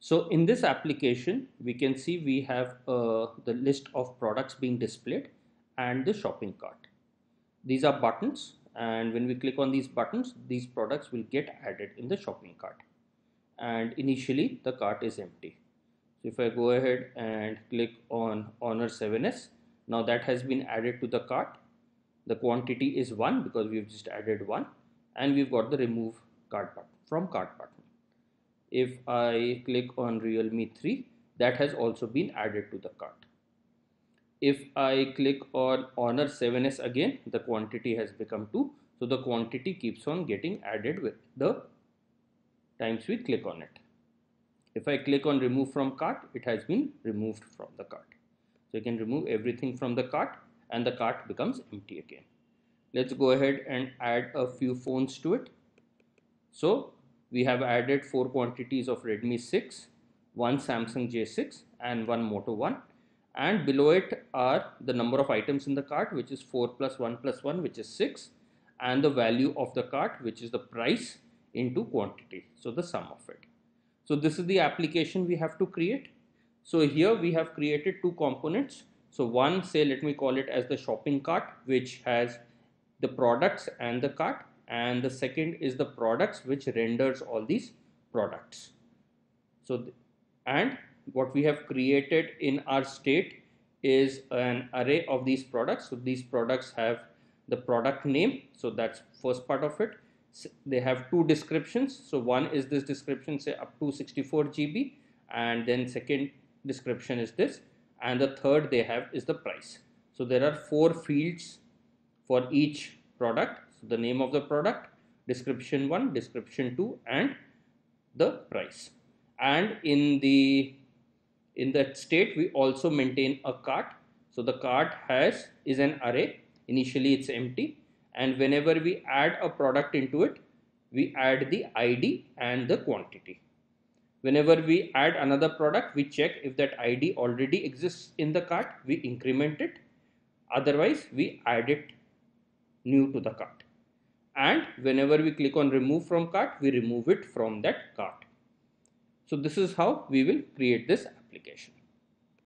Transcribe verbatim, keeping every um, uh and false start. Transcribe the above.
So in this application, we can see we have uh, the list of products being displayed and the shopping cart. These are buttons, and when we click on these buttons, these products will get added in the shopping cart. And initially the cart is empty. So if I go ahead and click on Honor seven S, now that has been added to the cart. The quantity is one because we've just added one, and we've got the remove cart button from cart button. If I click on Realme three, that has also been added to the cart. If I click on Honor seven S again, the quantity has become two. So the quantity keeps on getting added with the times we click on it. If I click on remove from cart, it has been removed from the cart. So you can remove everything from the cart and the cart becomes empty again. Let's go ahead and add a few phones to it. So we have added four quantities of Redmi six, one Samsung J six and one Moto one, and below it are the number of items in the cart, which is four plus one plus one, which is six, and the value of the cart, which is the price into quantity, so the sum of it. So this is the application we have to create. So here we have created two components. So one, say let me call it as the shopping cart, which has the products and the cart, and the second is the products which renders all these products. So th and what we have created in our state is an array of these products. So these products have the product name, so that's first part of it. S they have two descriptions. So one is this description, say up to sixty-four G B, and then second description is this, and the third they have is the price. So there are four fields for each product. So the name of the product, description one, description two, and the price. And in the in that state we also maintain a cart. So the cart has is an array. Initially it's empty, and whenever we add a product into it, we add the I D and the quantity. Whenever we add another product, we check if that I D already exists in the cart, we increment it, otherwise we add it new to the cart. And whenever we click on remove from cart, we remove it from that cart. So this is how we will create this application.